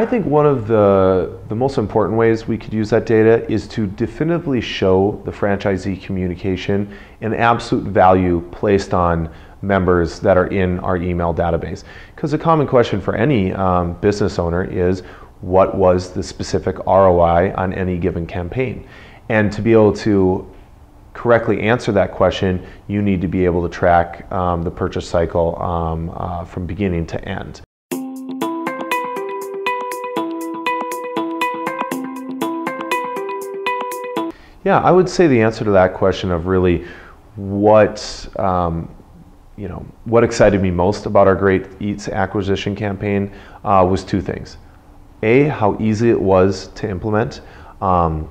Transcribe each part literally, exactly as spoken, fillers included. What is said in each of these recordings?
I think one of the, the most important ways we could use that data is to definitively show the franchisee communication and absolute value placed on members that are in our email database. Because a common question for any um, business owner is, what was the specific R O I on any given campaign? And to be able to correctly answer that question, you need to be able to track um, the purchase cycle um, uh, from beginning to end. Yeah, I would say the answer to that question of really what, um, you know, what excited me most about our Great Eats acquisition campaign uh, was two things. A, how easy it was to implement. Um,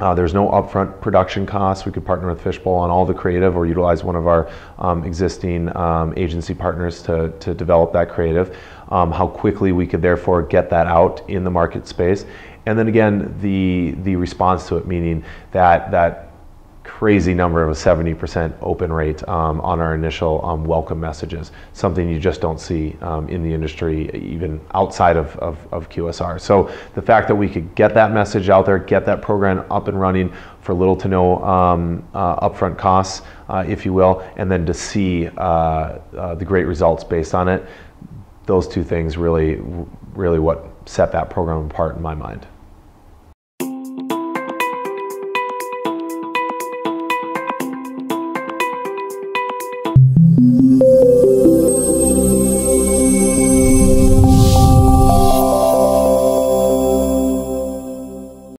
uh, there's no upfront production costs. We could partner with Fishbowl on all the creative or utilize one of our um, existing um, agency partners to, to develop that creative. Um, how quickly we could therefore get that out in the market space. And then again, the the response to it, meaning that that crazy number of a seventy percent open rate um, on our initial um, welcome messages, something you just don't see um, in the industry, even outside of, of, of Q S R. So the fact that we could get that message out there, get that program up and running for little to no um, uh, upfront costs, uh, if you will, and then to see uh, uh, the great results based on it, those two things really, really what set that program apart in my mind.